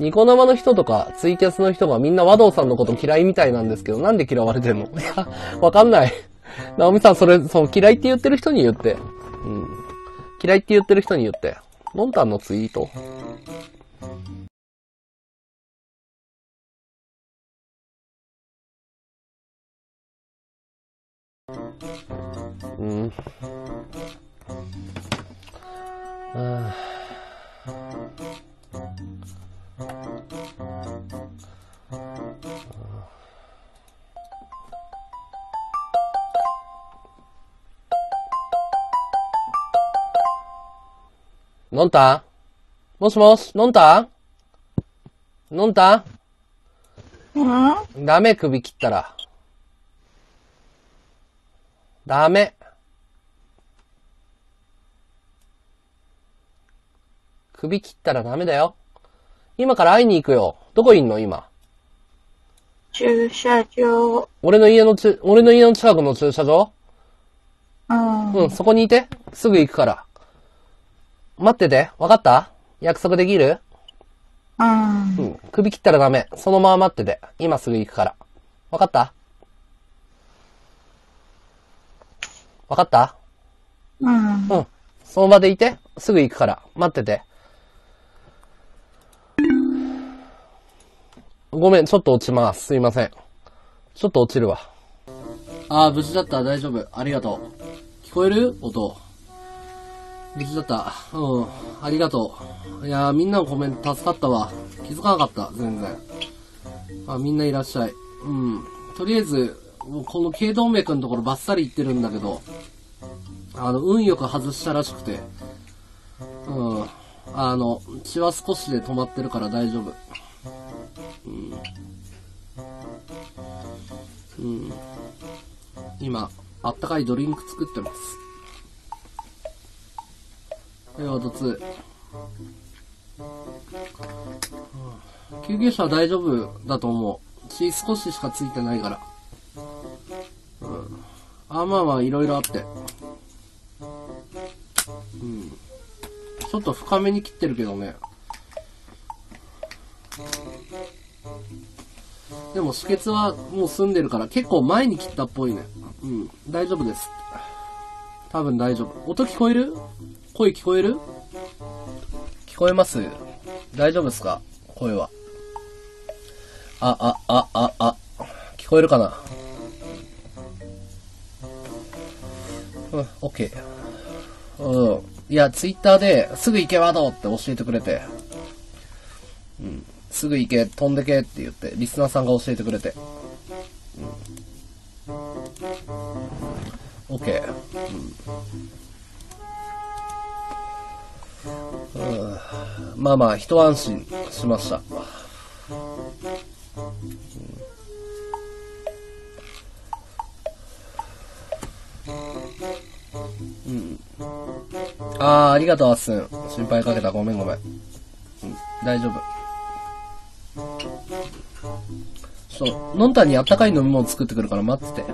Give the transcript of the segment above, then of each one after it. ニコ生の人とかツイキャスの人がみんな和道さんのこと嫌いみたいなんですけど、なんで嫌われてんの？いや、わかんない。直美さん、その嫌いって言ってる人に言って。うん。嫌いって言ってる人に言って。のんたんのツイート。うん。ああ。のんたん？もしもし？のんたん？のんたん？ダメ、首切ったら。ダメ。首切ったらダメだよ。今から会いに行くよ。どこいんの今？駐車場。俺の家の近くの駐車場？うん、そこにいて。すぐ行くから。待ってて。わかった？約束できる？うん。首切ったらダメ。そのまま待ってて。今すぐ行くから。わかった？わかった？うん。その場でいて。すぐ行くから。待ってて。ごめん、ちょっと落ちます。すいません。ちょっと落ちるわ。無事だった。大丈夫。ありがとう。聞こえる？音。無事だった。うん。ありがとう。いやー、みんなのコメント助かったわ。気づかなかった。全然。みんないらっしゃい。うん。とりあえず、この頸動脈のところバッサリいってるんだけど、運よく外したらしくて、うん。血は少しで止まってるから大丈夫。うん、今あったかいドリンク作ってます。ワド2、救急車は大丈夫だと思う。血少ししかついてないから、うん、まあいろいろあって、うん、ちょっと深めに切ってるけどね。でも止血はもう済んでるから、結構前に切ったっぽいね。うん、大丈夫です。多分大丈夫。音聞こえる？声聞こえる？聞こえます？大丈夫ですか？声は。聞こえるかな？うん、OK。うん。いや、Twitter ですぐ行けワードって教えてくれて。うん。すぐ行け、飛んでけって言って、リスナーさんが教えてくれて。うん。OK。うん。まあ、一安心しました。うん。ありがとう、あっすん。心配かけた。ごめん。うん、大丈夫。そう、のんたんにあったかい飲み物作ってくるから待ってて。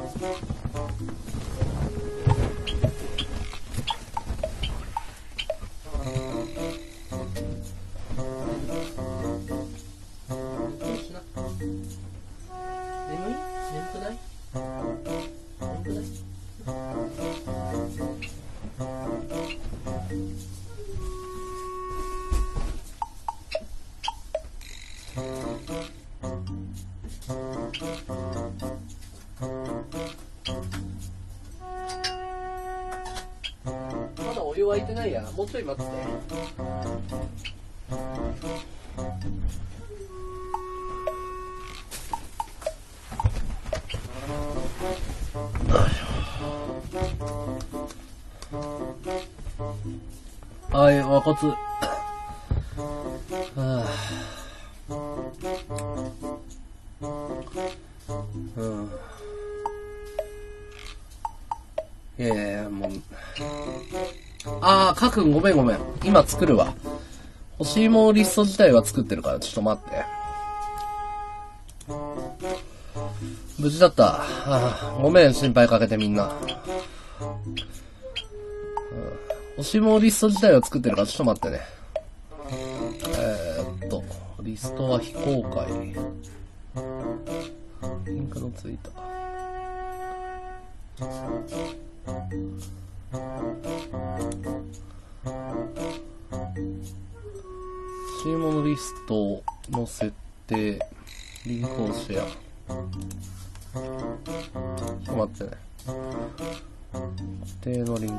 ごめん。今作るわ。干し芋リスト自体は作ってるから、ちょっと待って。無事だった。ああ、ごめん、心配かけてみんな。推しもリスト自体を作ってるから、ちょっと待ってね。リストは非公開。リンクのついた。注文リストの設定、リンクをシェア。ちょっと待ってね。固定のリンク。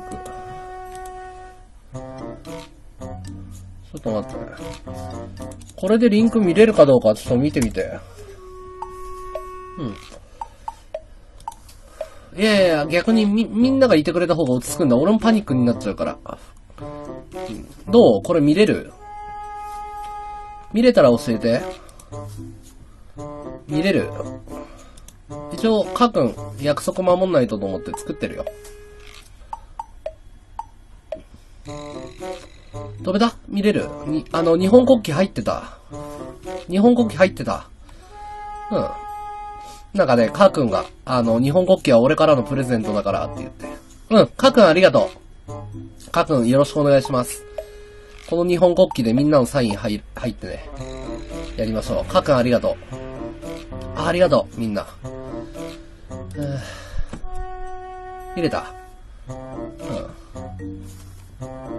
ちょっと待ってね。これでリンク見れるかどうかちょっと見てみて。うん。いやいや、逆にみんながいてくれた方が落ち着くんだ。俺もパニックになっちゃうから。どう？これ見れる？見れたら教えて。見れる？一応、かくん、約束守んないとと思って作ってるよ。飛べた？見れる？日本国旗入ってた。日本国旗入ってた。うん。なんかね、かーくんが、日本国旗は俺からのプレゼントだからって言って。うん、かーくんありがとう。かーくんよろしくお願いします。この日本国旗でみんなのサイン入ってね。やりましょう。かーくんありがとう。ありがとう、みんな。入れた。う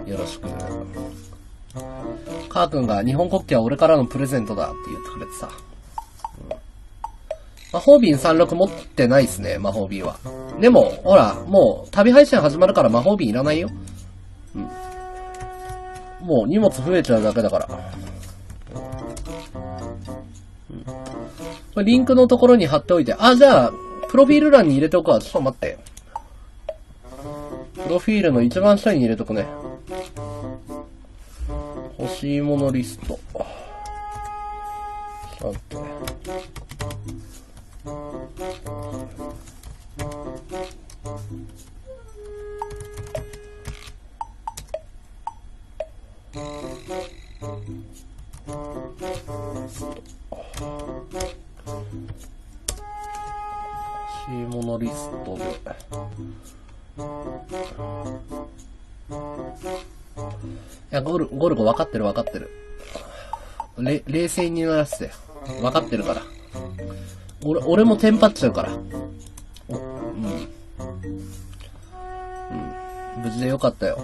ん。よろしく。かーくんが日本国旗は俺からのプレゼントだって言ってくれてさ。魔法瓶36持ってないっすね、魔法瓶は。でも、ほら、もう旅配信始まるから魔法瓶いらないよ。うん。もう荷物増えちゃうだけだから。うん。リンクのところに貼っておいて。あ、じゃあ、プロフィール欄に入れておくわ。ちょっと待って。プロフィールの一番下に入れとくね。欲しいものリスト。ちょっと待ってね。欲しいものリストでいやゴルゴ分かってる冷静にならせて分かってるから俺もテンパっちゃうから。うん。うん。無事でよかったよ。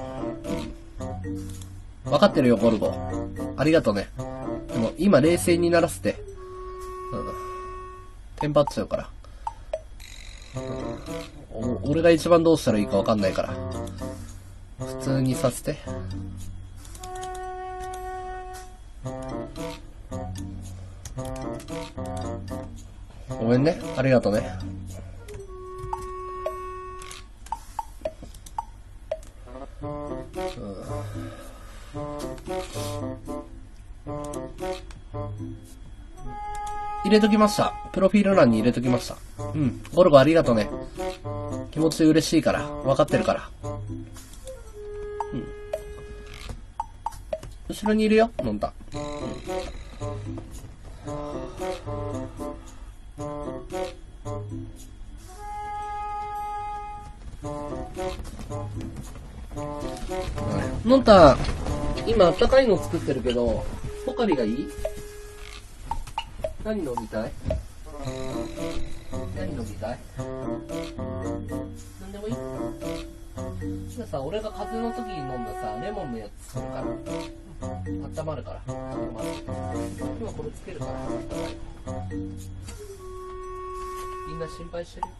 うん。分かってるよ、ゴルゴ。ありがとね。でも、今冷静にならせて。うん。テンパっちゃうから。うん、俺が一番どうしたらいいか分かんないから。普通にさせて。ごめんね。ありがとね。入れときました。プロフィール欄に入れときました。うん。ゴルゴありがとね。気持ち嬉しいから。分かってるから。うん。後ろにいるよ、のんた。のんた、今あったかいの作ってるけど、ポカリがいい？何飲みたい？何飲みたい？何でもいい？じゃあさ、俺が風邪の時に飲んださ、レモンのやつ作るから。温まるから。今これつけるから、あったかい。みんな心配してるよ。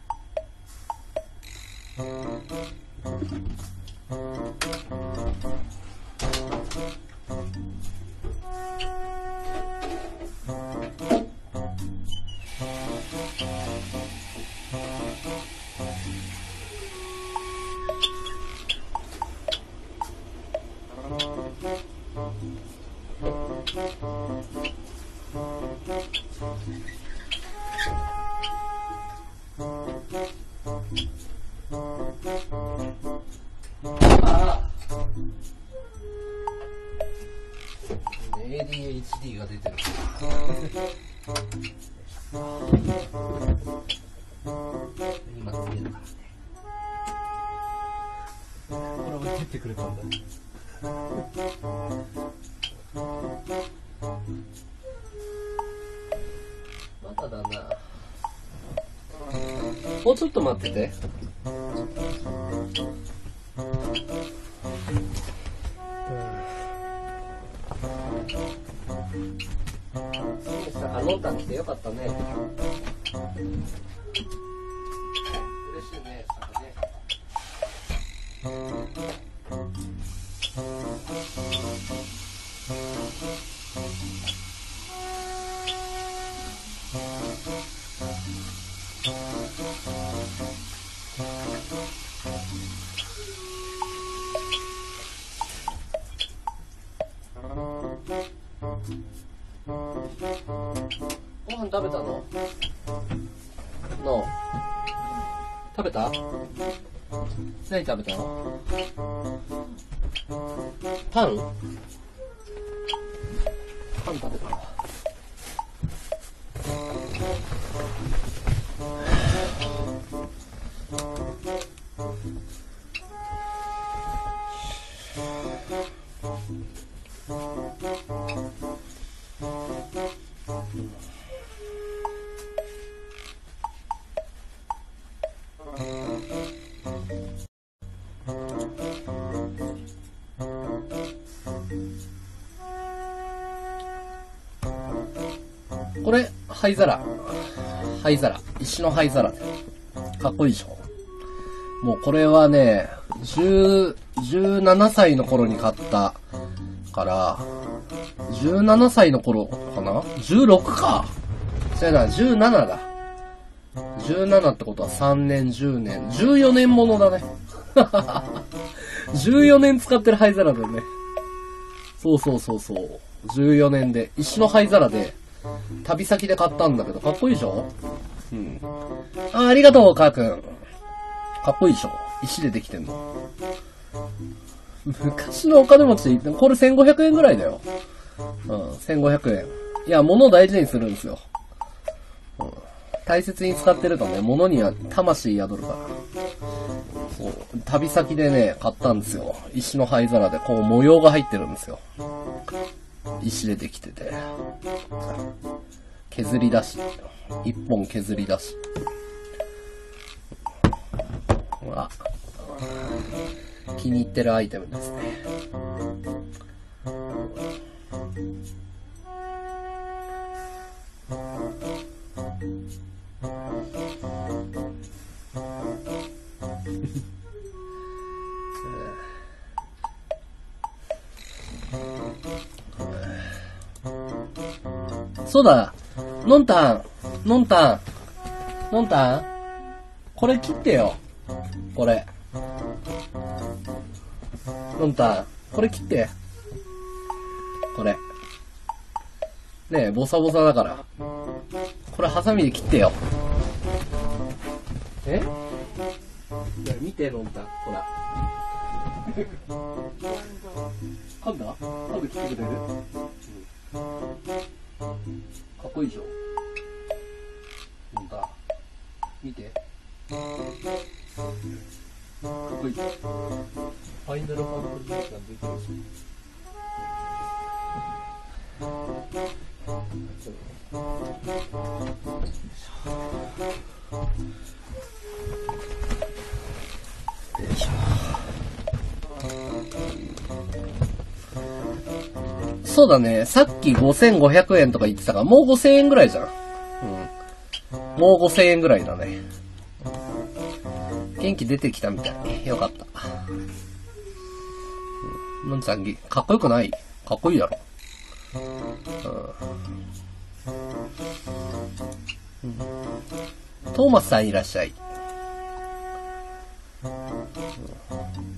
ADHD が出てる今こういうのがあるね。ほら置いてってくれたんだね。まただな。もうちょっと待ってて。さあ飲んだってよかったね。嬉しいね。ご飯食べたの？の食べた？何食べたの？パン？パン食べたの？これ灰皿、灰皿、石の灰皿かっこいいでしょ。もうこれはね17歳の頃に買ったから17歳の頃かな、16かそうやな、17だ、17ってことは3年10年14年ものだね14年使ってる灰皿だよね。そうそうそうそう、14年で石の灰皿で旅先で買ったんだけど、かっこいいでしょ。うん。ありがとう、かーくん。かっこいいでしょ。石でできてんの。昔のお金持ちで、これ1500円ぐらいだよ。うん、1500円。いや、物を大事にするんですよ。うん、大切に使ってるとね、物には魂宿るから。そう。旅先でね、買ったんですよ。石の灰皿で、こう模様が入ってるんですよ。石でできてて、削り出し、一本削り出し、うわ、気に入ってるアイテムですね。そうだ、のんたん、のんたん、のんたん、これ切ってよ、これ。のんたん、これ切って。これ。ねえ、ボサボサだから。これハサミで切ってよ。え？いや、見て、のんたん、ほら。噛んだ？噛んで切ってくれる？かっこいいでしょ。なんだ見てかっこいい。ファイナルファンタジーが出てるし、よいしょ。そうだね。さっき5500円とか言ってたから、もう5000円ぐらいじゃん。うん。もう5000円ぐらいだね。元気出てきたみたい。よかった。うん、のんちゃん、かっこよくない？かっこいいだろ。うん。トーマスさんいらっしゃい。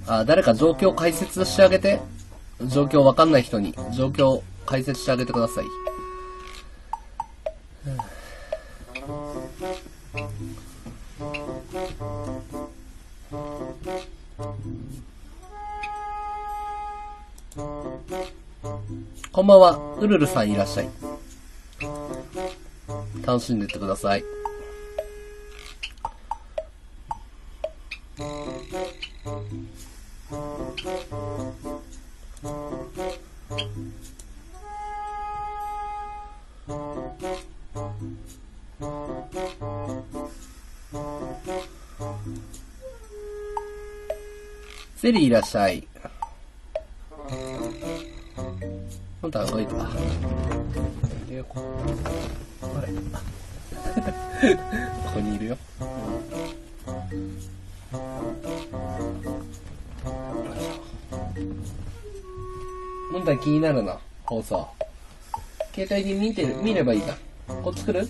あ、誰か状況解説してあげて。状況わかんない人に状況解説してあげてください。こんばんは、うるるさんいらっしゃい。楽しんでってください。ゼリーいらっしゃい。本当は動いた。あれここにいるよ。問題気になるな、放送。携帯で見ればいいじゃん。こっち来る？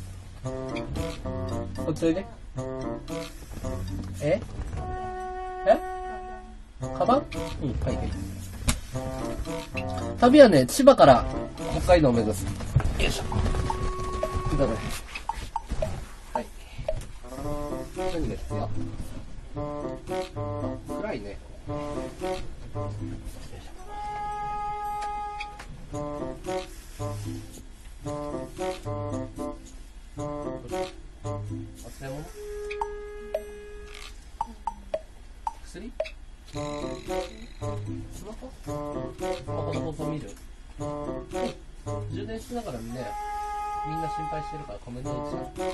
こっちおいで。カバン？うん、はい。旅はね、千葉から北海道を目指す。よいしょ。ください。はい。何ですか？暗いね。よいしょ。おつれも？薬？スマホ？の放送見る？充電しながらね、みんな心配してるからコメント打ちゃう。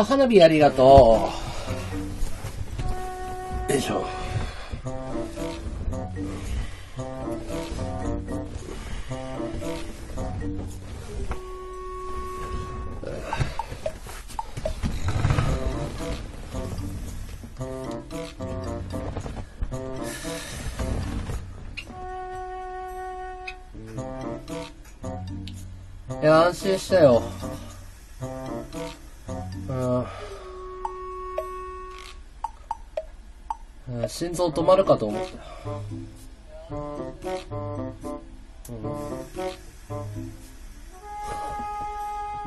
あ、花火ありがとう。よいしょ。いや、安心したよ。心臓止まるかと思った。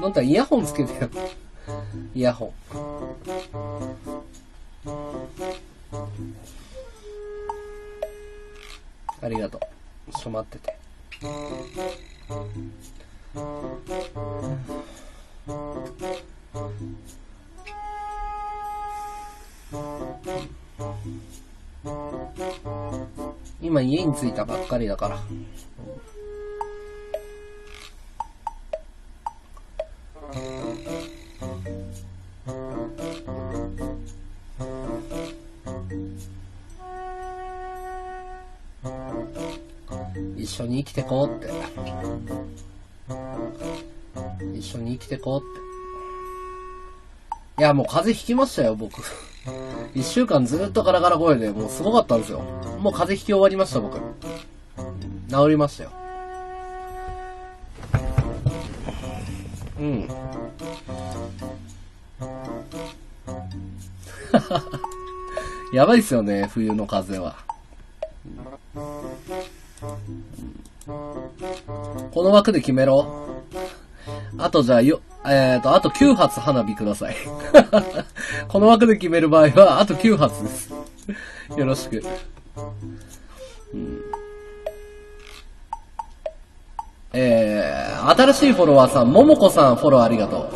なんだ、イヤホンつけてよ。イヤホン。ありがとう。ちょっと待ってて。今家に着いたばっかりだから。一緒に生きてこうって。一緒に生きてこうって。いや、もう風邪ひきましたよ、僕。一週間ずっとガラガラ声で、もうすごかったんですよ。もう風邪ひき終わりました、僕。治りましたよ。うん。やばいっすよね、冬の風は。この枠で決めろ。あとじゃあよ、あと9発花火ください。この枠で決める場合は、あと9発です。よろしく。うん、新しいフォロワーさん、ももこさんフォローありがとう。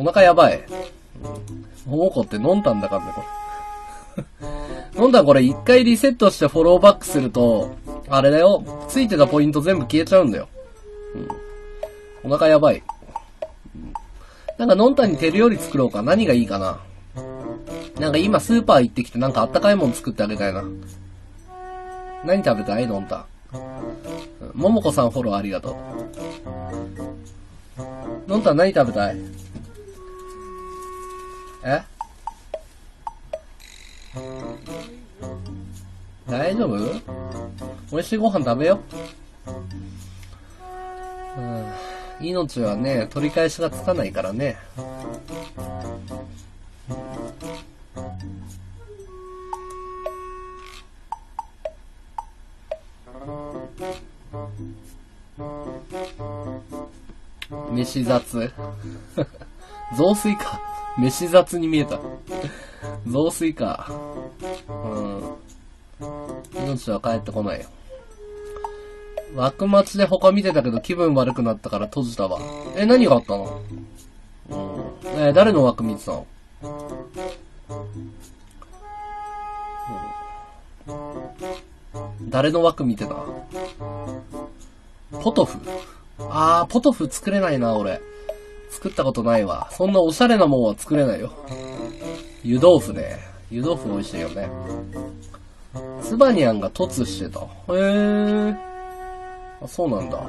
お腹やばい。ももこって飲んだんだからね、これ。飲んだこれ一回リセットしてフォローバックすると、あれだよ、ついてたポイント全部消えちゃうんだよ。うん、お腹やばい。なんか、のんたに手料理作ろうか。何がいいかな。なんか今スーパー行ってきてなんかあったかいもん作ってあげたいな。何食べたい？のんた。ももこさんフォローありがとう。のんた何食べたい？え？大丈夫？美味しいご飯食べよ。命はね、取り返しがつかないからね。飯雑雑炊か飯雑に見えた。雑炊か。命は帰ってこないよ。幕末で他見てたけど気分悪くなったから閉じたわ。え、何があったの？誰の枠見てたの？誰の枠見てた？ポトフ？あー、ポトフ作れないな、俺。作ったことないわ。そんなおしゃれなもんは作れないよ。湯豆腐ね。湯豆腐美味しいよね。ツバニャンが凸してた。へー。あ、そうなんだ。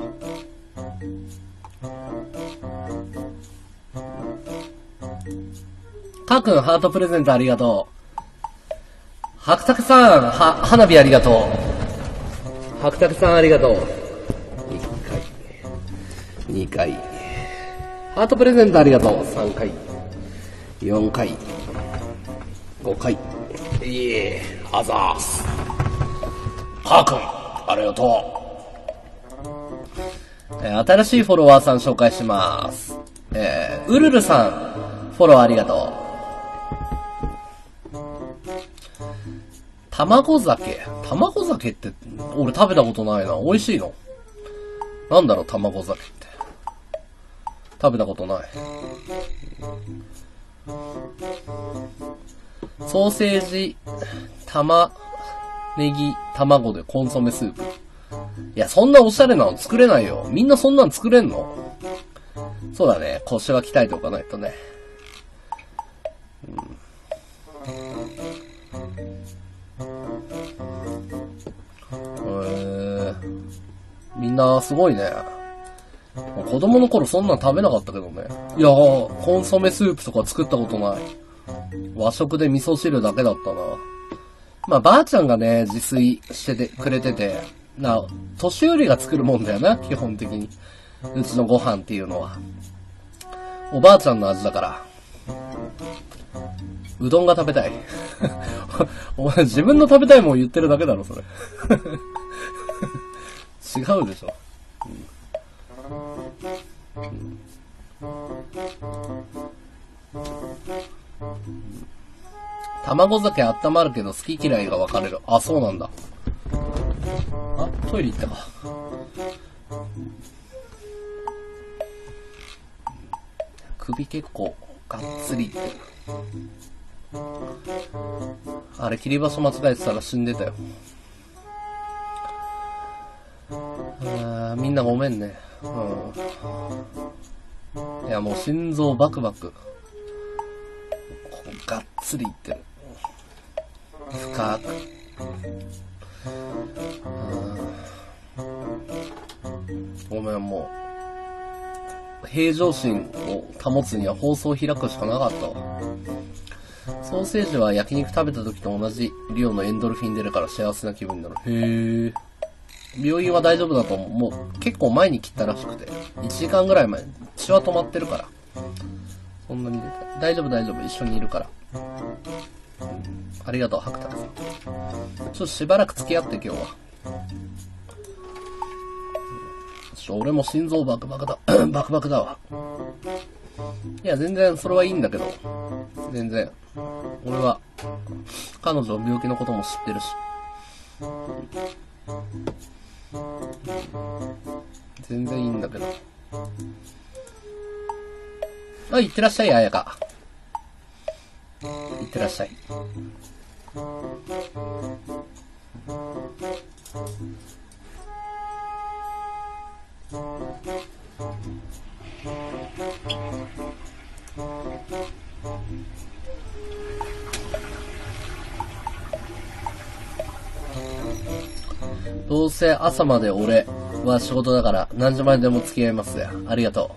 かくん、ハートプレゼントありがとう。白竹さん、花火ありがとう。白竹さんありがとう。1回、2回。ハートプレゼントありがとう。3回、4回、5回。いえ、あざーす。かくん、ありがとう。新しいフォロワーさん紹介します。うるるさん、フォローありがとう。卵酒って、俺食べたことないな。美味しいの？なんだろう、卵酒って。食べたことない。ソーセージ、玉ねぎ、卵でコンソメスープ。いや、そんなおしゃれなの作れないよ。みんなそんなん作れんの？そうだね。腰は鍛えておかないとね。みんなすごいね。子供の頃そんなん食べなかったけどね。いやー、コンソメスープとか作ったことない。和食で味噌汁だけだったな。まあ、ばあちゃんがね、自炊しててくれてて、年寄りが作るもんだよな、基本的に。うちのご飯っていうのは。おばあちゃんの味だから。うどんが食べたい。お前自分の食べたいもん言ってるだけだろ、それ。違うでしょ。卵酒温まるけど好き嫌いが分かれる。あ、そうなんだ。あ、トイレ行ったか。首結構がっつりいってる。あれ、切り場所間違えてたら死んでたよ。みんなごめんね。いや、もう心臓バクバク。ここがっつりいってる。深く。ごめん、もう。平常心を保つには放送を開くしかなかったわ。ソーセージは焼肉食べた時と同じ量のエンドルフィン出るから幸せな気分になる。へー。病院は大丈夫だと思う。もう結構前に切ったらしくて。1時間ぐらい前。血は止まってるから。そんなに出て。大丈夫大丈夫。一緒にいるから。ありがとう、白竹さん。ちょっとしばらく付き合って、今日は。俺も心臓バクバクだ。バクバクだわ。いや、全然それはいいんだけど。全然。俺は、彼女病気のことも知ってるし。全然いいんだけど。あ、いってらっしゃい、あやか。いってらっしゃい。どうせ朝まで俺は仕事だから何時まででも付き合いますよ。ありがと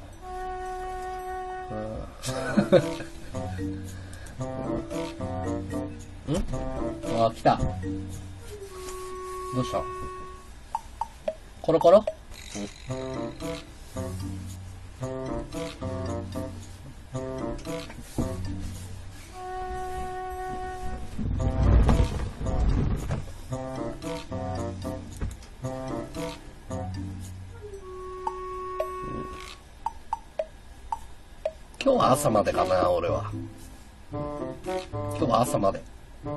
う。ん？あ、来た。どうした？コロコロ？今は朝までかな、俺は。今日は朝まで。う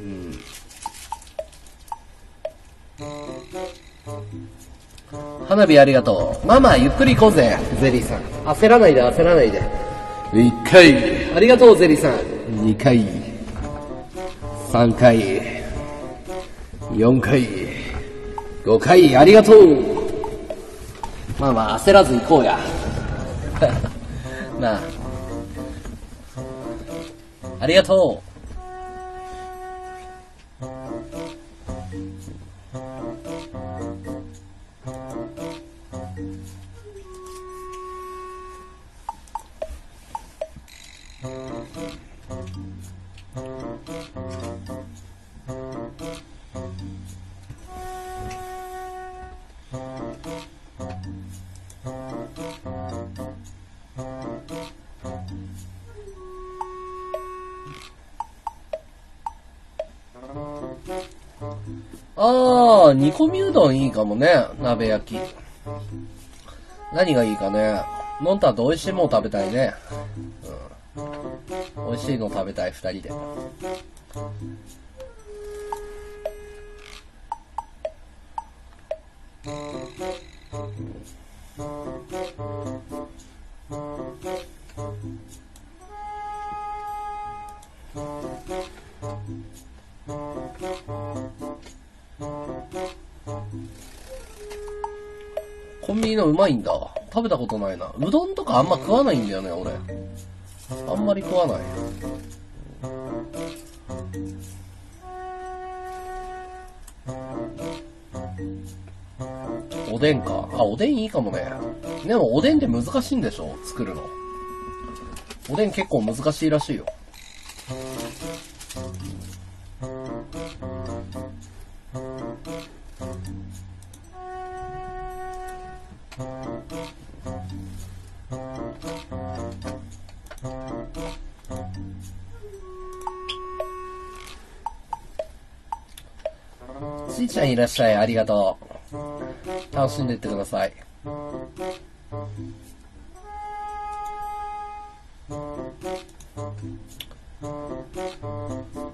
ん。花火ありがとう。ママ、ゆっくり行こうぜ、ゼリーさん。焦らないで、焦らないで。1回。ありがとう、ゼリーさん。2回。3回。4回。5回、ありがとう。まあまあ、焦らず行こうや。なあ。ありがとう。ああ、煮込みうどんいいかもね。鍋焼き。何がいいかね。のんたと美味しいもの食べたいね。うん。美味しいの食べたい、二人で。コンビニのうまいんだ。食べたことないな。うどんとかあんま食わないんだよね、俺。あんまり食わない。おでんか。あ、おでんいいかもね。でもおでんって難しいんでしょ、作るの。おでん結構難しいらしいよ。ちいちゃんいらっしゃい、ありがとう。楽しんでいってください。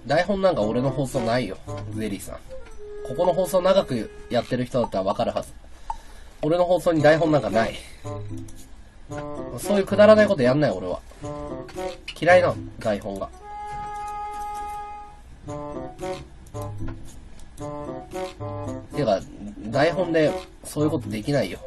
台本なんか俺の放送ないよ、ゼリーさん。ここの放送長くやってる人だったらわかるはず。俺の放送に台本なんかない。そういうくだらないことやんない、俺は。嫌いなの、台本が。てか、台本でそういうことできないよ。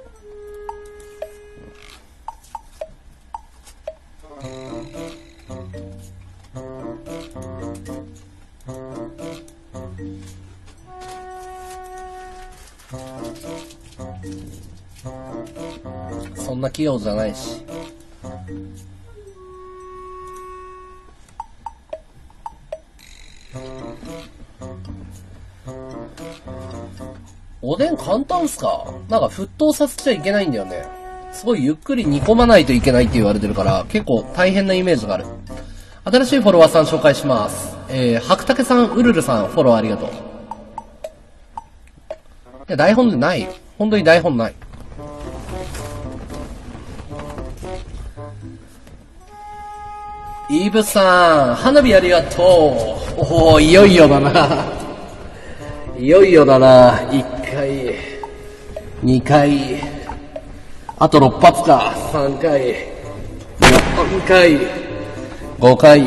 そんな器用じゃないし。おでん簡単っすか？なんか沸騰させちゃいけないんだよね。すごいゆっくり煮込まないといけないって言われてるから、結構大変なイメージがある。新しいフォロワーさん紹介します。白竹さん、うるるさん、フォローありがとう。いや、台本でないよ。本当に台本ない。イーブさん、花火ありがとう。おー、いよいよだな。いよいよだな。1回、2回、あと6発か。3回、4回、5回、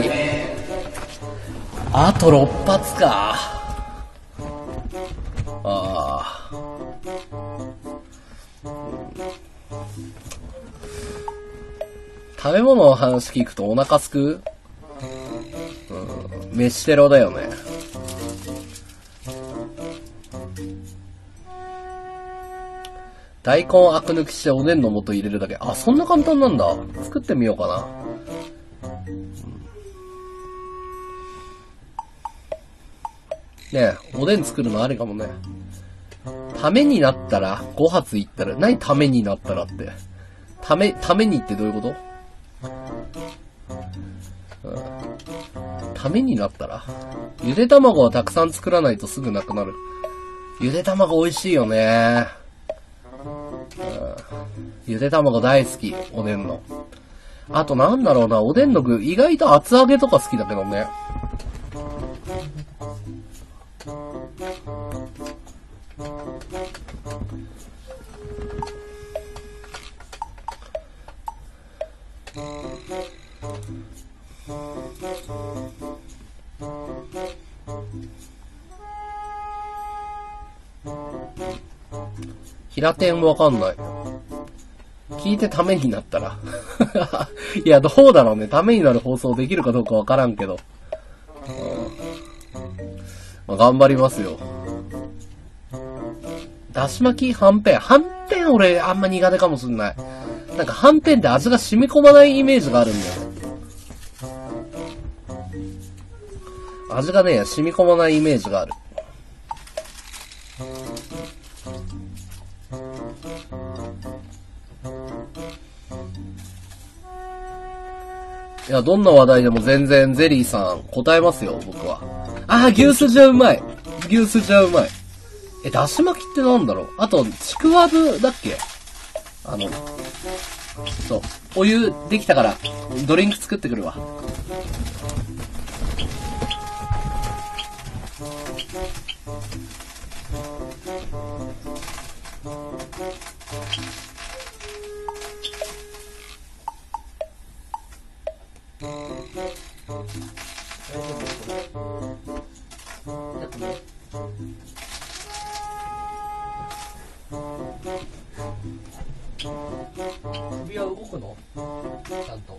あと6発か。あー。食べ物の話聞くとお腹すく？うん、飯テロだよね。大根アク抜きしておでんの素入れるだけ。あ、そんな簡単なんだ。作ってみようかな。ねえ、おでん作るのあれかもね。ためになったら、5発いったら、何ためになったらって。ためにってどういうこと？ためになったら、ゆで卵をたくさん作らないとすぐなくなる。ゆで卵美味しいよね。ゆで卵大好き、おでんの。あとなんだろうな、おでんの具、意外と厚揚げとか好きだけどね。平天わかんない。聞いてためになったら。いや、どうだろうね。ためになる放送できるかどうかわからんけど。まあ、頑張りますよ。だし巻きはんぺん。はんぺん俺あんま苦手かもしんない。なんかはんぺんって味が染み込まないイメージがあるんだよ。味がね、染み込まないイメージがある。いや、どんな話題でも全然ゼリーさん答えますよ、僕は。あー、牛すじゃうまい。牛すじゃうまい。え、だし巻きってなんだろう。あと、ちくわぶだっけ。そう。お湯できたから、ドリンク作ってくるわ。首は動くの？ちゃんと。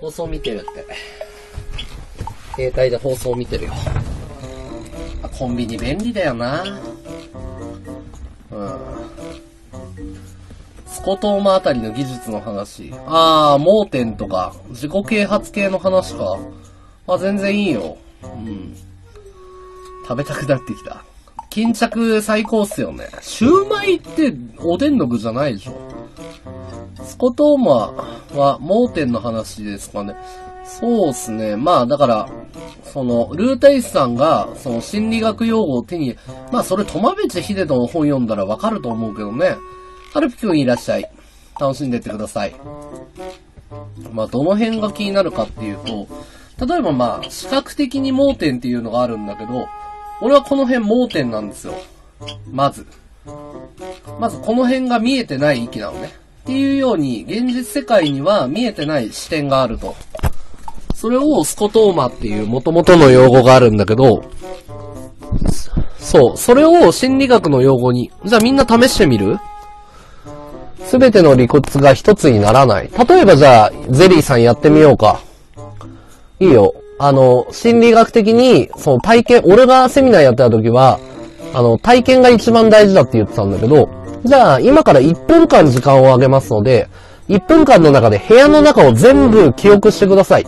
放送見てるって。携帯で放送見てるよ。コンビニ便利だよな。スコトーマあたりの技術の話。あー、盲点とか、自己啓発系の話か。まあ、全然いいよ。うん。食べたくなってきた。巾着最高っすよね。シューマイっておでんの具じゃないでしょ。スコトーマは盲点の話ですかね。そうっすね。まあだから、その、ルータイスさんが、その心理学用語を手に、まあそれ、苫米地秀人の本読んだらわかると思うけどね。ハルピ君いらっしゃい。楽しんでってください。まあどの辺が気になるかっていうと、例えばまあ、視覚的に盲点っていうのがあるんだけど、俺はこの辺盲点なんですよ。まずこの辺が見えてない域なのね。っていうように、現実世界には見えてない視点があると。それをスコトーマっていう元々の用語があるんだけど、そう、それを心理学の用語に、じゃあみんな試してみる？すべての理屈が一つにならない。例えばじゃあ、ゼリーさんやってみようか。いいよ。心理学的に、その体験、俺がセミナーやってた時は、体験が一番大事だって言ってたんだけど、じゃあ今から1分間時間をあげますので、1分間の中で部屋の中を全部記憶してください。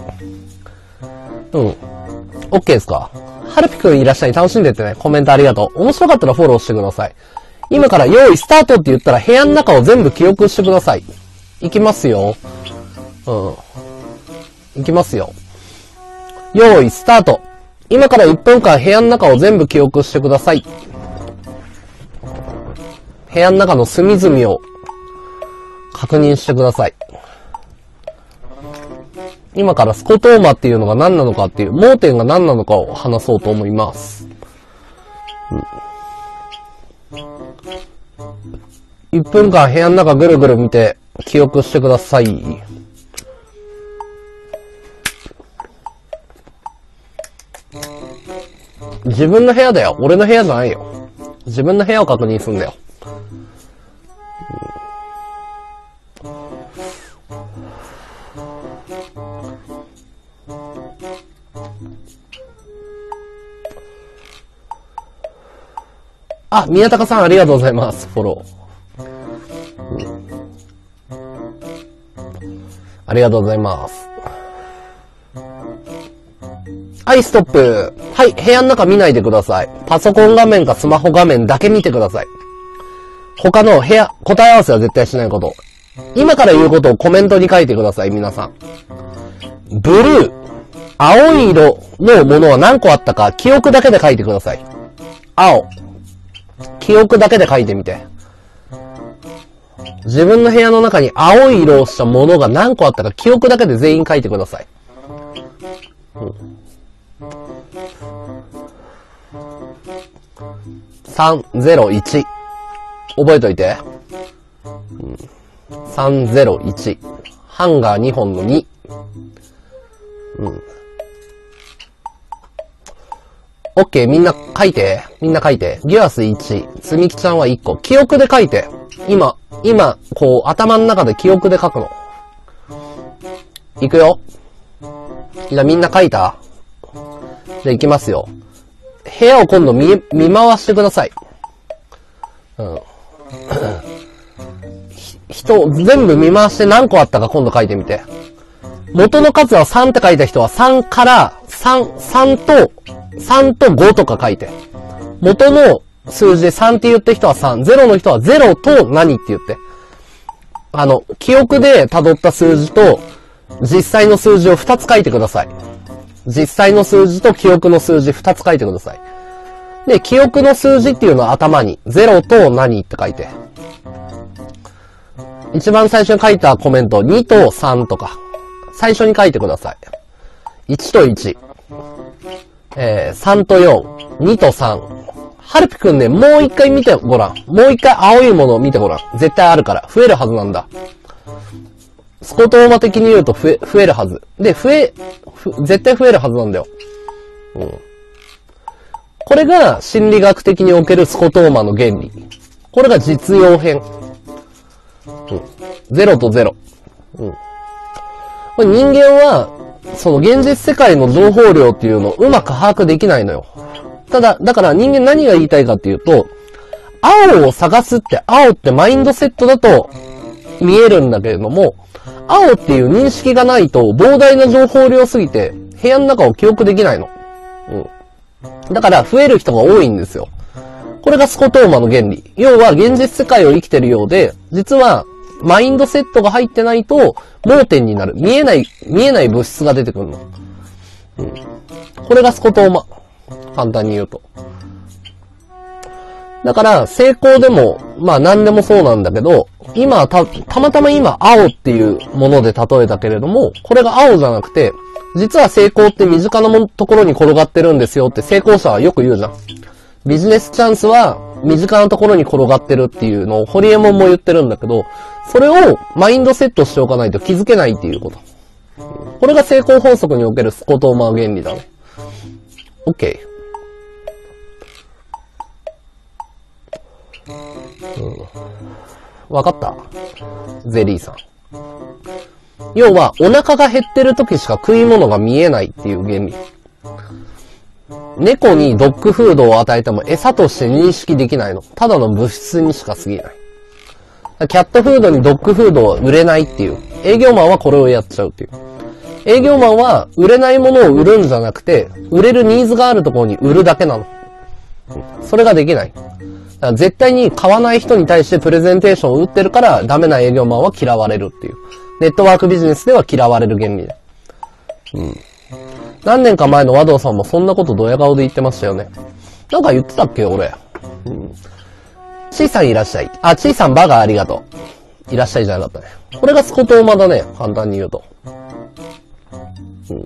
うん。OK ですか？はるぴくんいらっしゃい。楽しんでってね。コメントありがとう。面白かったらフォローしてください。今から用意スタートって言ったら部屋の中を全部記憶してください。いきますよ。うん。いきますよ。用意スタート。今から1分間部屋の中を全部記憶してください。部屋の中の隅々を確認してください。今からスコトーマっていうのが何なのかっていう、盲点が何なのかを話そうと思います。1分間部屋の中ぐるぐる見て記憶してください。自分の部屋だよ。俺の部屋じゃないよ。自分の部屋を確認すんだよ。あ、宮高さんありがとうございます。フォロー。ありがとうございます。はい、ストップ。はい、部屋の中見ないでください。パソコン画面かスマホ画面だけ見てください。他の部屋、答え合わせは絶対しないこと。今から言うことをコメントに書いてください、皆さん。ブルー、青い色のものは何個あったか、記憶だけで書いてください。青。記憶だけで書いてみて。自分の部屋の中に青い色をしたものが何個あったか記憶だけで全員書いてください。301。覚えといて。301。ハンガー2本の2。OK、みんな書いて。みんな書いて。ギュアス1。つみきちゃんは1個。記憶で書いて。今、こう、頭の中で記憶で書くの。いくよ。じゃあみんな書いた？じゃあいきますよ。部屋を今度見回してください。人、全部見回して何個あったか今度書いてみて。元の数は3って書いた人は3から3と5とか書いて。元の数字で3って言って人は3、0の人は0と何って言って。記憶で辿った数字と実際の数字を2つ書いてください。実際の数字と記憶の数字2つ書いてください。で、記憶の数字っていうのは頭に0と何って書いて。一番最初に書いたコメント2と3とか。最初に書いてください。1と1。3と4。2と3。はるぴくんね、もう一回見てごらん。もう一回青いものを見てごらん。絶対あるから。増えるはずなんだ。スコトーマ的に言うと増えるはず。で、絶対増えるはずなんだよ。これが心理学的におけるスコトーマの原理。これが実用編。0と0。これ人間は、その現実世界の情報量っていうのをうまく把握できないのよ。だから人間何が言いたいかっていうと、青を探すって、青ってマインドセットだと見えるんだけれども、青っていう認識がないと膨大な情報量すぎて部屋の中を記憶できないの。だから増える人が多いんですよ。これがスコトーマの原理。要は現実世界を生きてるようで、実はマインドセットが入ってないと、盲点になる。見えない物質が出てくるの。うん。これがスコトーマ。簡単に言うと。だから、成功でも、まあ何でもそうなんだけど、今、たまたま今、青っていうもので例えたけれども、これが青じゃなくて、実は成功って身近なところに転がってるんですよって成功者はよく言うじゃん。ビジネスチャンスは身近なところに転がってるっていうのをホリエモンも言ってるんだけど、それをマインドセットしておかないと気づけないっていうこと。これが成功法則におけるスコトーマー原理だね。OK。うん。わかった？ゼリーさん。要は、お腹が減ってる時しか食い物が見えないっていう原理。猫にドッグフードを与えても餌として認識できないの。ただの物質にしか過ぎない。キャットフードにドッグフードは売れないっていう。営業マンはこれをやっちゃうっていう。営業マンは売れないものを売るんじゃなくて、売れるニーズがあるところに売るだけなの。それができない。だから絶対に買わない人に対してプレゼンテーションを売ってるからダメな営業マンは嫌われるっていう。ネットワークビジネスでは嫌われる原理だ。うん。何年か前の和道さんもそんなことドヤ顔で言ってましたよね。なんか言ってたっけ俺。うん。ちいさんいらっしゃい。あ、ちいさんバーガーありがとう。いらっしゃいじゃなかったね。これがスコトーマだね。簡単に言うと。うん。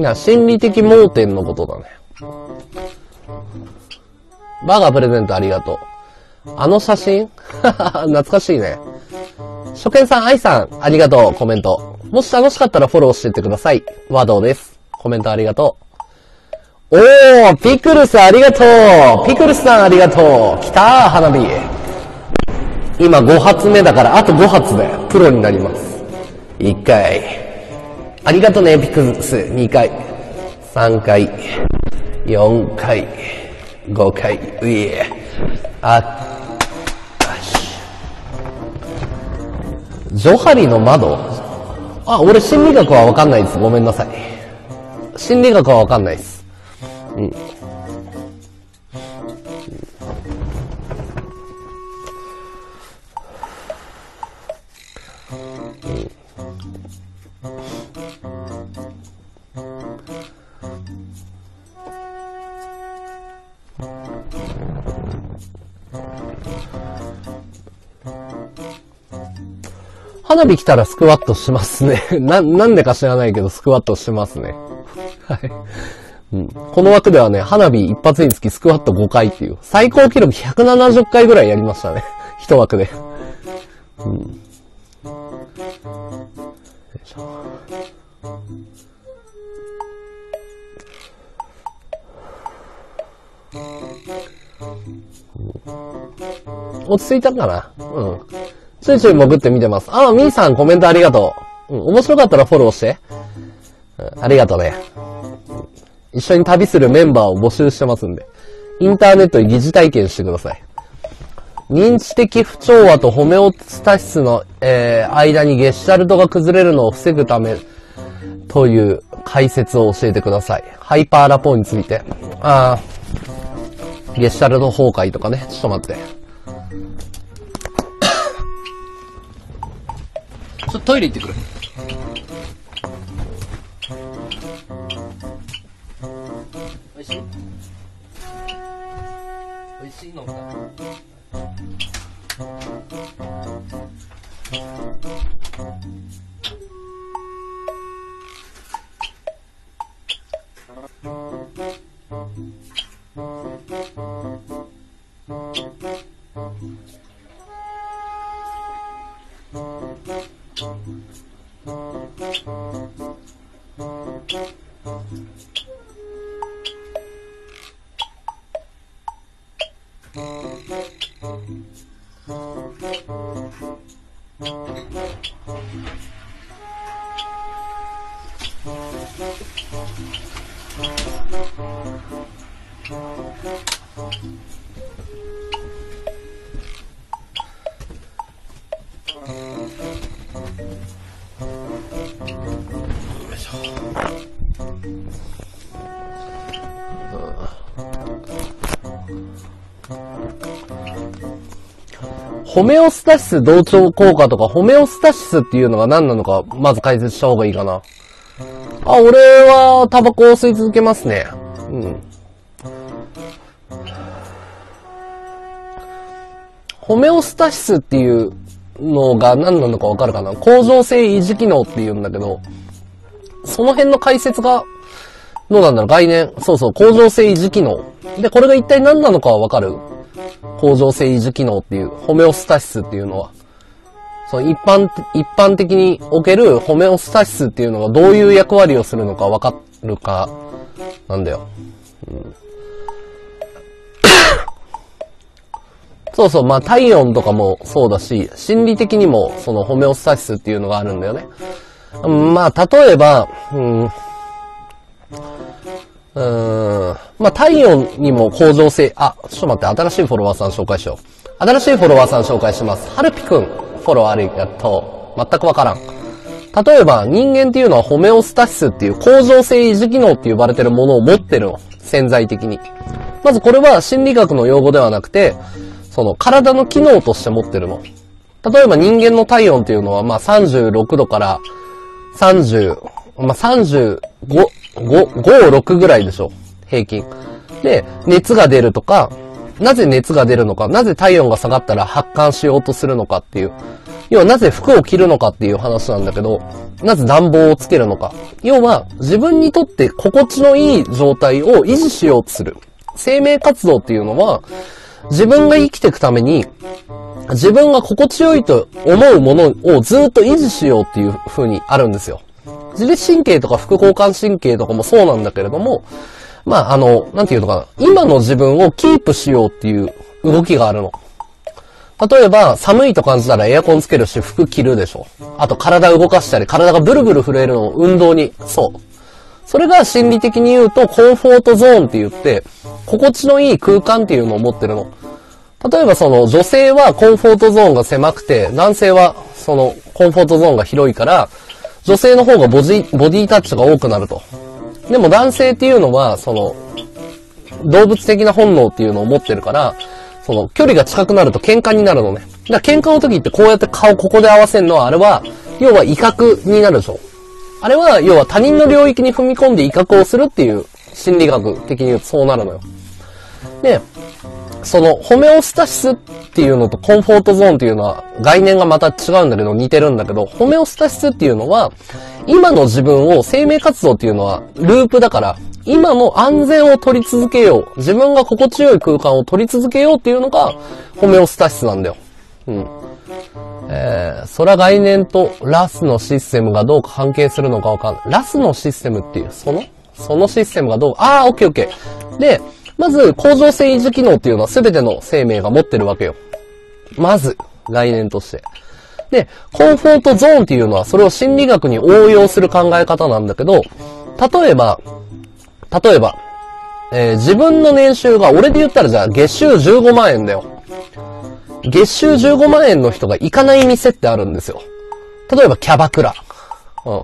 いや、心理的盲点のことだね。バーガープレゼントありがとう。あの写真懐かしいね。初見さん、愛さん、ありがとう、コメント。もし楽しかったらフォローしていってください。和道です。コメントありがとう。おー、ピクルスありがとう。ピクルスさんありがとう。来たー、花火。今5発目だから、あと5発でプロになります。1回。ありがとね、ピクルス。2回。3回。4回。5回、ういえ。あ、ジョハリの窓？あ、俺心理学はわかんないです。ごめんなさい。心理学はわかんないです。うん。花火来たらスクワットしますね。なんでか知らないけど、スクワットしますね。はい、うん。この枠ではね、花火一発につきスクワット5回っていう、最高記録170回ぐらいやりましたね。一枠で。うん。よいしょ。落ち着いたかな？うん。ちょいちょい潜って見てます。あ、みーさんコメントありがとう。うん、面白かったらフォローして。うん、ありがとうね。一緒に旅するメンバーを募集してますんで。インターネットで疑似体験してください。認知的不調和とホメオタシスの、間にゲシュタルトが崩れるのを防ぐためという解説を教えてください。ハイパーラポーについて。あー、ゲシュタルト崩壊とかね。ちょっと待って。ちょっとトイレ行ってくる。おいしい？おいしいのかな？ホメオスタシス同調効果とか、ホメオスタシスっていうのが何なのか、まず解説した方がいいかな。あ、俺はタバコを吸い続けますね。うん。ホメオスタシスっていうのが何なのかわかるかな。恒常性維持機能っていうんだけど、その辺の解説が、どうなんだろう、概念。そうそう、恒常性維持機能。で、これが一体何なのかはわかる。恒常性維持機能っていう、ホメオスタシスっていうのは。その一般的におけるホメオスタシスっていうのがどういう役割をするのかわかるか、なんだよ。うん、そうそう、まあ、体温とかもそうだし、心理的にもそのホメオスタシスっていうのがあるんだよね。まあ、例えば、まあ、体温にも恒常性、あ、ちょっと待って、新しいフォロワーさん紹介しよう。新しいフォロワーさん紹介します。はるぴくん、フォローありがとう。全くわからん。例えば、人間っていうのはホメオスタシスっていう恒常性維持機能って呼ばれてるものを持ってるの。潜在的に。まずこれは心理学の用語ではなくて、その体の機能として持ってるの。例えば人間の体温っていうのは、まあ、36度から30、まあ、35、6ぐらいでしょ。平均。で、熱が出るとか、なぜ熱が出るのか、なぜ体温が下がったら発汗しようとするのかっていう。要はなぜ服を着るのかっていう話なんだけど、なぜ暖房をつけるのか。要は自分にとって心地のいい状態を維持しようとする。生命活動っていうのは、自分が生きていくために、自分が心地よいと思うものをずっと維持しようっていう風にあるんですよ。自律神経とか副交感神経とかもそうなんだけれども、まあ、なんていうのかな。今の自分をキープしようっていう動きがあるの。例えば、寒いと感じたらエアコンつけるし、服着るでしょ。あと、体動かしたり、体がブルブル震えるのを運動に、そう。それが心理的に言うと、コンフォートゾーンって言って、心地のいい空間っていうのを持ってるの。例えば、その、女性はコンフォートゾーンが狭くて、男性は、その、コンフォートゾーンが広いから、女性の方がボディタッチが多くなると。でも男性っていうのは、その、動物的な本能っていうのを持ってるから、その、距離が近くなると喧嘩になるのね。だから喧嘩の時ってこうやって顔ここで合わせるのは、あれは、要は威嚇になるでしょ。あれは、要は他人の領域に踏み込んで威嚇をするっていう、心理学的に言うとそうなるのよ。で、その、ホメオスタシスっていうのとコンフォートゾーンっていうのは概念がまた違うんだけど、似てるんだけど、ホメオスタシスっていうのは、今の自分を、生命活動っていうのはループだから、今の安全を取り続けよう。自分が心地よい空間を取り続けようっていうのが、ホメオスタシスなんだよ。うん。そら概念とラスのシステムがどう関係するのかわかんない。ラスのシステムっていう、そのシステムがどう、あー、オッケーオッケー。で、まず、恒常性維持機能っていうのは全ての生命が持ってるわけよ。まず、概念として。で、コンフォートゾーンっていうのは、それを心理学に応用する考え方なんだけど、例えば、自分の年収が、俺で言ったらじゃあ、月収15万円だよ。月収15万円の人が行かない店ってあるんですよ。例えば、キャバクラ。うん。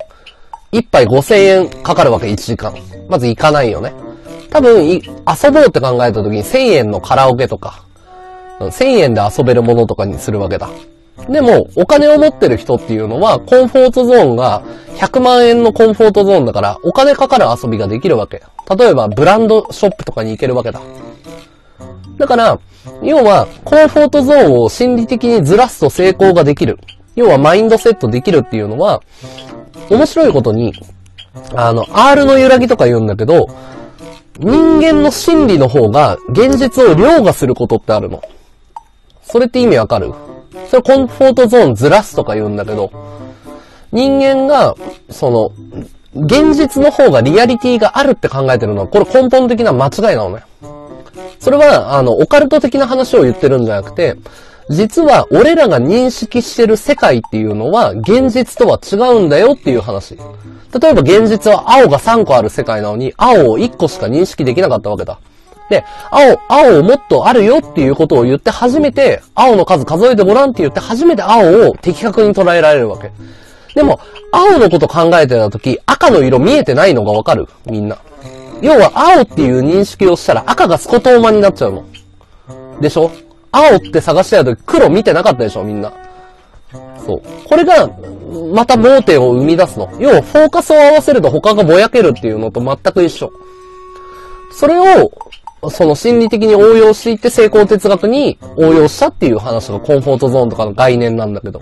一杯5000円かかるわけ、1時間。まず行かないよね。多分、遊ぼうって考えた時に1000円のカラオケとか、1000円で遊べるものとかにするわけだ。でも、お金を持ってる人っていうのは、コンフォートゾーンが100万円のコンフォートゾーンだから、お金かかる遊びができるわけ。例えば、ブランドショップとかに行けるわけだ。だから、要は、コンフォートゾーンを心理的にずらすと成功ができる。要は、マインドセットできるっていうのは、面白いことに、R の揺らぎとか言うんだけど、人間の心理の方が現実を凌駕することってあるの。それって意味わかる？それコンフォートゾーンずらすとか言うんだけど、人間が、その、現実の方がリアリティがあるって考えてるのは、これ根本的な間違いなのね。それは、オカルト的な話を言ってるんじゃなくて、実は俺らが認識してる世界っていうのは現実とは違うんだよっていう話。例えば現実は青が3個ある世界なのに青を1個しか認識できなかったわけだ。で、青をもっとあるよっていうことを言って初めて、青の数数えてごらんって言って初めて青を的確に捉えられるわけ。でも、青のこと考えてた時、赤の色見えてないのがわかる？みんな。要は青っていう認識をしたら赤がスコトーマになっちゃうの。でしょ？青って探してた時黒見てなかったでしょ、みんな。そう。これが、また盲点を生み出すの。要は、フォーカスを合わせると他がぼやけるっていうのと全く一緒。それを、その心理的に応用していって成功哲学に応用したっていう話のコンフォートゾーンとかの概念なんだけど。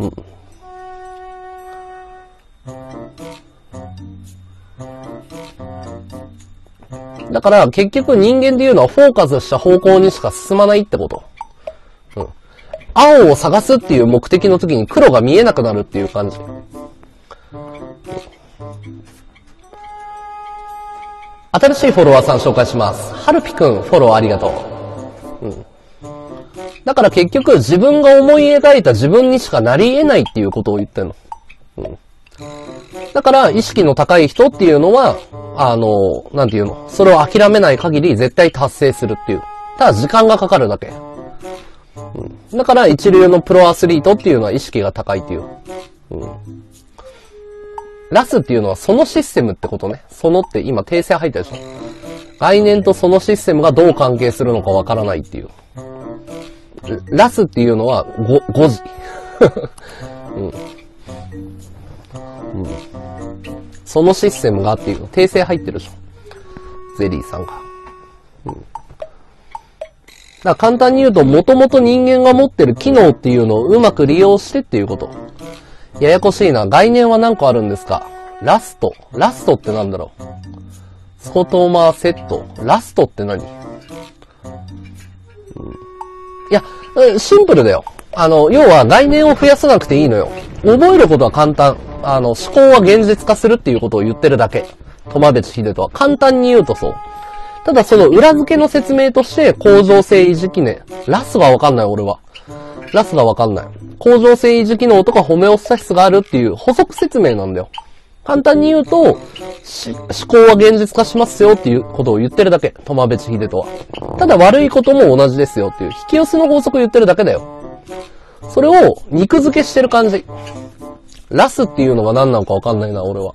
うん。だから結局人間でいうのはフォーカスした方向にしか進まないってこと。うん。青を探すっていう目的の時に黒が見えなくなるっていう感じ。新しいフォロワーさん紹介します。はるぴくん、フォローありがとう。うん。だから結局自分が思い描いた自分にしかなり得ないっていうことを言ってんの。うん。だから意識の高い人っていうのは、なんていうの、それを諦めない限り絶対達成するっていう。ただ時間がかかるだけ。うん。だから一流のプロアスリートっていうのは意識が高いっていう。うん。ラスっていうのはそのシステムってことね。そのって今訂正入ったでしょ。概念とそのシステムがどう関係するのかわからないっていう。ラスっていうのは誤字。うんうん、そのシステムがっていうの。訂正入ってるでしょ。ゼリーさんが。うん、だから簡単に言うと、もともと人間が持ってる機能っていうのをうまく利用してっていうこと。ややこしいな。概念は何個あるんですか？ラスト。ラストってなんだろう？スコトーマーセット。ラストって何？うん、いや、シンプルだよ。要は概念を増やさなくていいのよ。覚えることは簡単。思考は現実化するっていうことを言ってるだけ。苫米地秀人は。簡単に言うとそう。ただその裏付けの説明として、恒常性維持機能。ラスがわかんない、俺は。ラスがわかんない。恒常性維持機能とかホメオスタシスがあるっていう補足説明なんだよ。簡単に言うと、思考は現実化しますよっていうことを言ってるだけ。苫米地秀人は。ただ悪いことも同じですよっていう、引き寄せの法則を言ってるだけだよ。それを肉付けしてる感じ。ラスっていうのが何なのかわかんないな、俺は。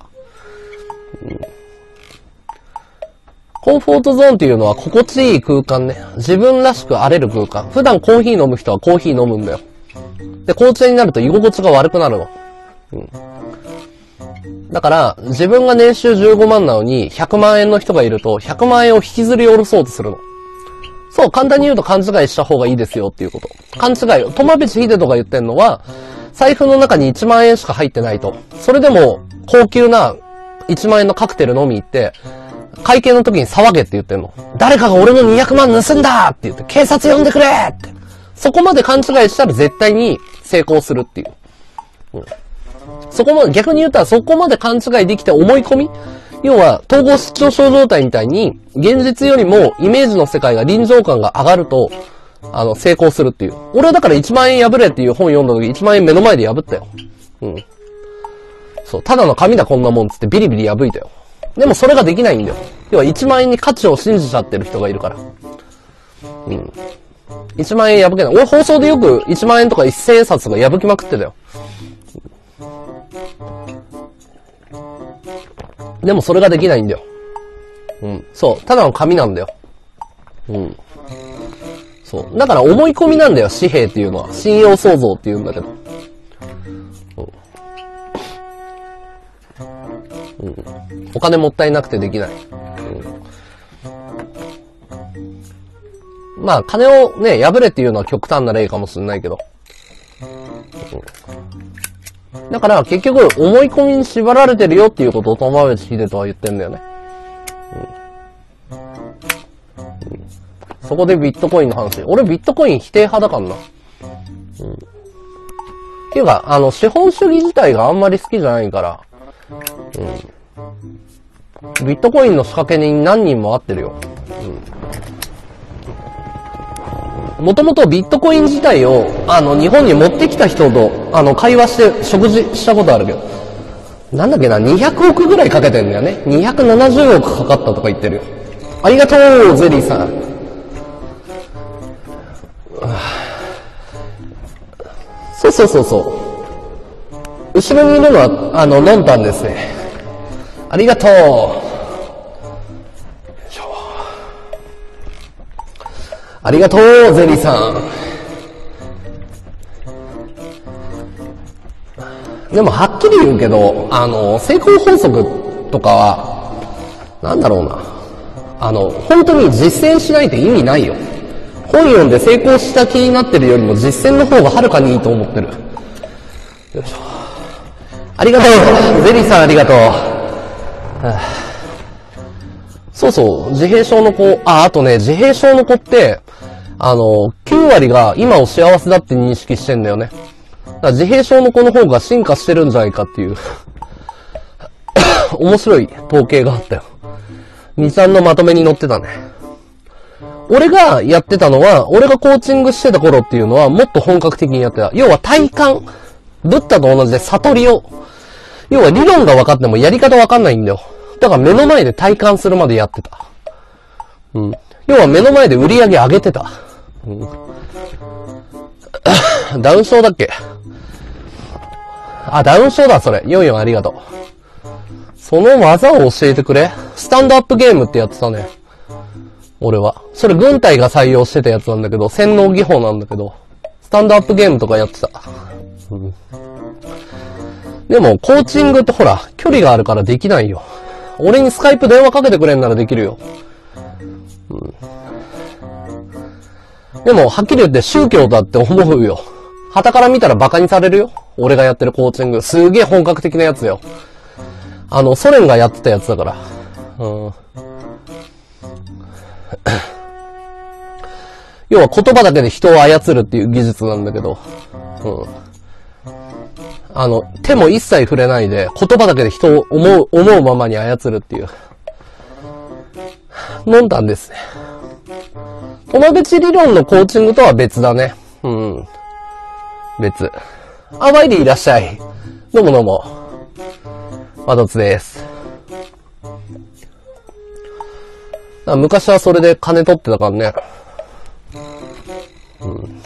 うん、コンフォートゾーンっていうのは心地いい空間ね。自分らしく荒れる空間。普段コーヒー飲む人はコーヒー飲むんだよ。で、紅茶になると居心地が悪くなるの。うん、だから、自分が年収15万なのに100万円の人がいると100万円を引きずり下ろそうとするの。そう、簡単に言うと勘違いした方がいいですよっていうこと。勘違いを。苫米地秀人が言ってるのは、財布の中に1万円しか入ってないと。それでも、高級な1万円のカクテル飲み行って、会計の時に騒げって言ってんの。誰かが俺の200万盗んだって言って、警察呼んでくれって。そこまで勘違いしたら絶対に成功するっていう。うん、そこも、逆に言ったらそこまで勘違いできて思い込み？要は、統合失調症状態みたいに、現実よりもイメージの世界が臨場感が上がると、成功するっていう。俺はだから1万円破れっていう本読んだ時1万円目の前で破ったよ。うん。そう、ただの紙だこんなもんつってビリビリ破いたよ。でもそれができないんだよ。要は1万円に価値を信じちゃってる人がいるから。うん。1万円破けない。俺放送でよく1万円とか1000円札とか破きまくってたよ。でもそれができないんだよ。うん。そう。ただの紙なんだよ。うん。そう。だから思い込みなんだよ、紙幣っていうのは。信用創造っていうんだけど。うん、お金もったいなくてできない。うん、まあ、金をね、破れっていうのは極端な例かもしれないけど。うん、だから、結局、思い込みに縛られてるよっていうことを苫米地秀人は言ってんだよね、うんうん。そこでビットコインの話。俺ビットコイン否定派だからな。うん、っていうか、資本主義自体があんまり好きじゃないから、うん、ビットコインの仕掛け人何人も会ってるよ。もともとビットコイン自体を日本に持ってきた人と会話して食事したことあるけど、なんだっけな、200億ぐらいかけてんだよね。270億かかったとか言ってるよ。ありがとうゼリーさん。そうそうそうそう。後ろにいるのは、ロンタンですね。ありがとう。あありがとうゼリーさん。でもはっきり言うけど、成功法則とかはなんだろうな、本当に実践しないと意味ないよ。本読んで成功した気になってるよりも実践の方がはるかにいいと思ってる。よいしょ。ありがとうゼリーさん、ありがとう。そうそう、自閉症の子、あとね、自閉症の子って、9割が今を幸せだって認識してんだよね。だから自閉症の子の方が進化してるんじゃないかっていう、面白い統計があったよ。2、3のまとめに載ってたね。俺がやってたのは、俺がコーチングしてた頃っていうのは、もっと本格的にやってた。要は体感。ブッダと同じで悟りを。要は理論が分かってもやり方分かんないんだよ。だから目の前で体感するまでやってた。うん。要は目の前で売り上げ上げてた。うん、ダウン症だっけ？あ、ダウン症だ、それ。ヨンヨンありがとう。その技を教えてくれ。スタンドアップゲームってやってたね。俺は。それ軍隊が採用してたやつなんだけど、洗脳技法なんだけど、スタンドアップゲームとかやってた。うん、でも、コーチングってほら、距離があるからできないよ。俺にスカイプ電話かけてくれんならできるよ。うん、でも、はっきり言って宗教だって思うよ。旗から見たらバカにされるよ。俺がやってるコーチング。すげえ本格的なやつよ。ソ連がやってたやつだから。うん、要は言葉だけで人を操るっていう技術なんだけど。うん、手も一切触れないで、言葉だけで人を思うままに操るっていう。飲んだんですね。友口理論のコーチングとは別だね。うん。別。あ、ワイリーいらっしゃい。どうもどうも。ワドツです。昔はそれで金取ってたからね。うん。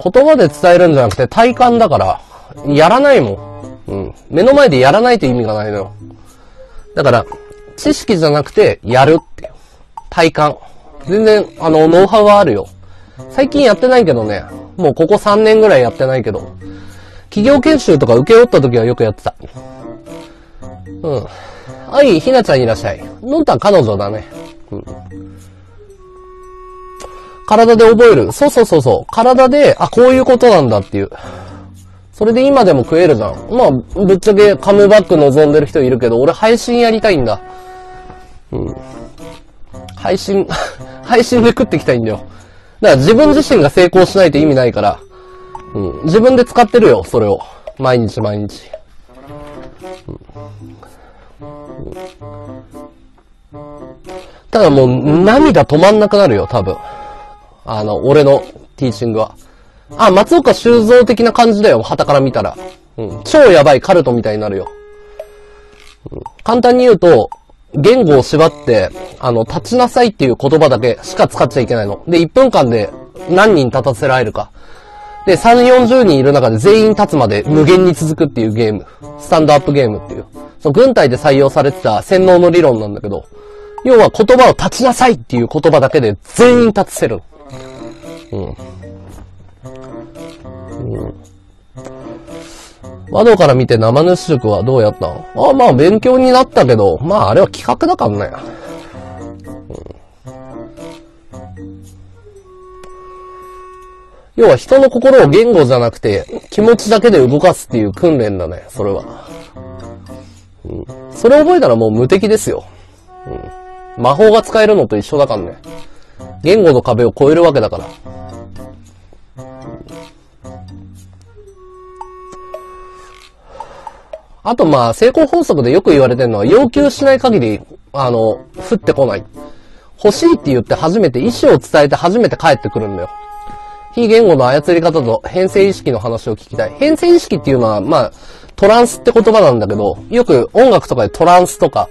言葉で伝えるんじゃなくて体感だから、やらないもん。うん。目の前でやらないと意味がないのよ。だから、知識じゃなくて、やるっていう。体感。全然、ノウハウはあるよ。最近やってないけどね。もうここ3年ぐらいやってないけど。企業研修とか受け負った時はよくやってた。うん。はい、ひなちゃんいらっしゃい。のんたん彼女だね。うん。体で覚える。そうそうそうそう。体で、あ、こういうことなんだっていう。それで今でも食えるじゃん。まあ、ぶっちゃけカムバック望んでる人いるけど、俺配信やりたいんだ。うん。配信で食ってきたいんだよ。だから自分自身が成功しないと意味ないから。うん。自分で使ってるよ、それを。毎日毎日。ただもう、涙止まんなくなるよ、多分。俺のティーチングは。あ、松岡修造的な感じだよ、旗から見たら。うん。超やばいカルトみたいになるよ。うん、簡単に言うと、言語を縛って、立ちなさいっていう言葉だけしか使っちゃいけないの。で、1分間で何人立たせられるか。で、3、40人いる中で全員立つまで無限に続くっていうゲーム。スタンドアップゲームっていう。その軍隊で採用されてた洗脳の理論なんだけど、要は言葉を立ちなさいっていう言葉だけで全員立たせる。うん。うん。窓から見て生主塾はどうやったの？ああ、まあ勉強になったけど、まああれは企画だからね。うん、要は人の心を言語じゃなくて気持ちだけで動かすっていう訓練だね、それは。うん、それ覚えたらもう無敵ですよ。うん、魔法が使えるのと一緒だからね。言語の壁を越えるわけだから。あとまあ、成功法則でよく言われてるのは、要求しない限り、降ってこない。欲しいって言って初めて、意思を伝えて初めて帰ってくるんだよ。非言語の操り方と変性意識の話を聞きたい。変性意識っていうのは、まあ、トランスって言葉なんだけど、よく音楽とかでトランスとか、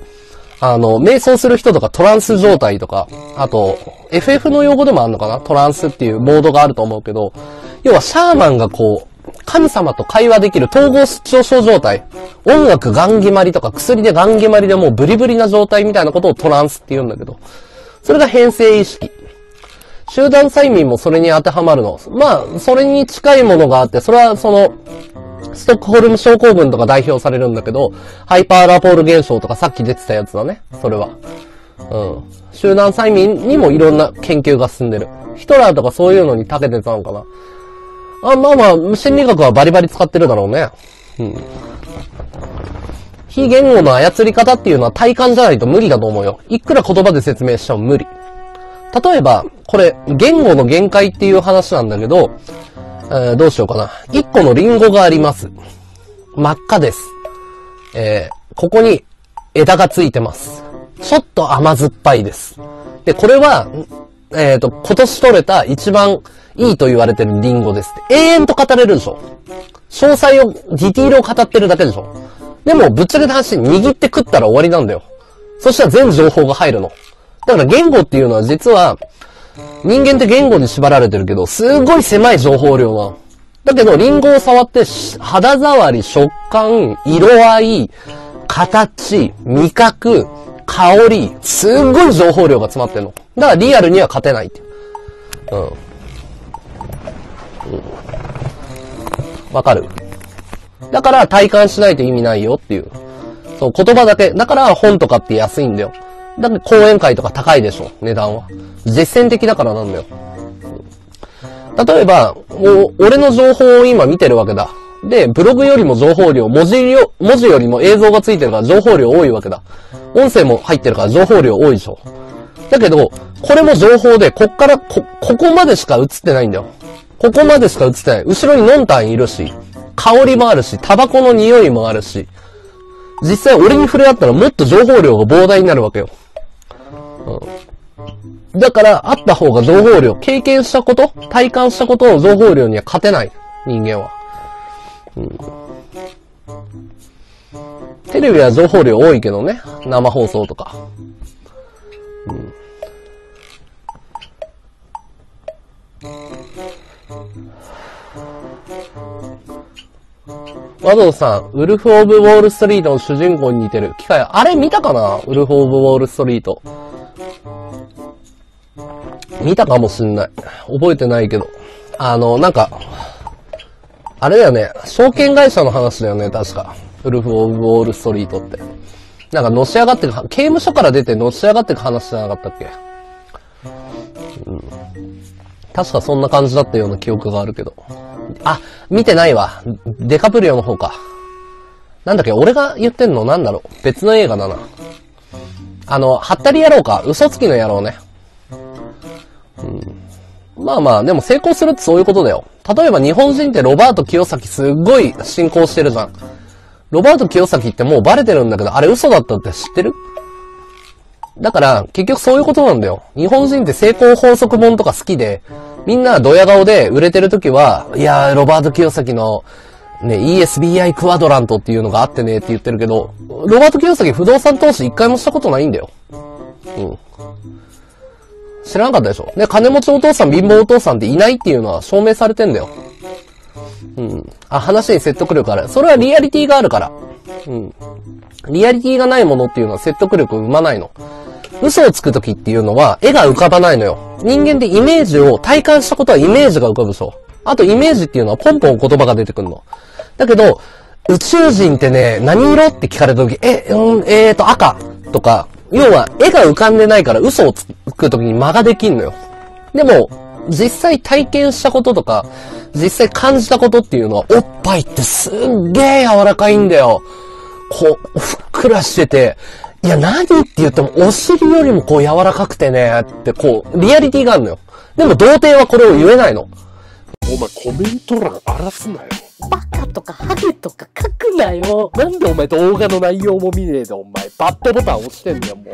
瞑想する人とかトランス状態とか、あと、FF の用語でもあるのかな？トランスっていうモードがあると思うけど、要はシャーマンがこ神様と会話できる統合失調症状態。音楽ガン決まりとか薬でガン決まりでもうブリブリな状態みたいなことをトランスって言うんだけど、それが変性意識。集団催眠もそれに当てはまるの。まあ、それに近いものがあって、それはその、ストックホルム症候群とか代表されるんだけど、ハイパーラポール現象とかさっき出てたやつだね。それは。うん。集団催眠にもいろんな研究が進んでる。ヒトラーとかそういうのに長けてたのかな。あ、まあまあ、心理学はバリバリ使ってるだろうね。うん。非言語の操り方っていうのは体感じゃないと無理だと思うよ。いくら言葉で説明しても無理。例えば、これ、言語の限界っていう話なんだけど、どうしようかな。一個のリンゴがあります。真っ赤です。ここに枝がついてます。ちょっと甘酸っぱいです。で、これは、今年取れた一番いいと言われてるリンゴです。永遠と語れるでしょ。詳細を、ディティールを語ってるだけでしょ。でも、ぶっちゃけた話、握って食ったら終わりなんだよ。そしたら全情報が入るの。だから言語っていうのは実は、人間って言語に縛られてるけど、すごい狭い情報量なの。だけど、リンゴを触って、肌触り、食感、色合い、形、味覚、香り、すっごい情報量が詰まってるの。だからリアルには勝てないって。うん。わかる。だから体感しないと意味ないよっていう。そう、言葉だけ。だから本とかって安いんだよ。だって講演会とか高いでしょ、値段は。実践的だからなんだよ。例えば、俺の情報を今見てるわけだ。で、ブログよりも情報量、文字よりも映像がついてるから情報量多いわけだ。音声も入ってるから情報量多いでしょ。だけど、これも情報で、ここまでしか映ってないんだよ。ここまでしか映ってない。後ろにノンタンいるし、香りもあるし、タバコの匂いもあるし、実際俺に触れ合ったらもっと情報量が膨大になるわけよ。うん、だから、あった方が情報量、経験したこと、体感したことの情報量には勝てない、人間は。うん、テレビは情報量多いけどね、生放送とか。うん、ワドさん、ウルフ・オブ・ウォール・ストリートの主人公に似てる。機械、あれ見たかな？ウルフ・オブ・ウォール・ストリート。見たかもしんない。覚えてないけど。なんか、あれだよね。証券会社の話だよね、確か。ウルフ・オブ・ウォール・ストリートって。なんか、のし上がってく、刑務所から出てのし上がってく話じゃなかったっけ？うん。確かそんな感じだったような記憶があるけど。あ、見てないわ。デカプリオの方か。なんだっけ、俺が言ってんのなんだろう。別の映画だな。ハッタリ野郎か。嘘つきの野郎ね。うん、まあまあ、でも成功するってそういうことだよ。例えば日本人ってロバート清崎すっごい信仰してるじゃん。ロバート清崎ってもうバレてるんだけど、あれ嘘だったって知ってる？だから、結局そういうことなんだよ。日本人って成功法則本とか好きで、みんなドヤ顔で売れてるときは、いやー、ロバート清崎の、ね、ESBI クワドラントっていうのがあってねって言ってるけど、ロバート清崎不動産投資一回もしたことないんだよ。うん。知らなかったでしょ。で、金持ちお父さん、貧乏お父さんっていないっていうのは証明されてんだよ。うん。あ、話に説得力ある。それはリアリティがあるから。うん。リアリティがないものっていうのは説得力を生まないの。嘘をつくときっていうのは、絵が浮かばないのよ。人間でイメージを、体感したことはイメージが浮かぶでしょ。あとイメージっていうのはポンポン言葉が出てくるの。だけど、宇宙人ってね、何色って聞かれたとき、赤とか、要は、絵が浮かんでないから嘘をつくときに間ができんのよ。でも、実際体験したこととか、実際感じたことっていうのは、おっぱいってすんげー柔らかいんだよ。こう、ふっくらしてて、いや、何って言っても、お尻よりもこう柔らかくてね、ってこう、リアリティがあるのよ。でも、童貞はこれを言えないの。お前、コメント欄荒らすなよ。バカとかハゲとか書くなよ。なんでお前動画の内容も見ねえで、お前。バッドボタン押してんだよ、もう。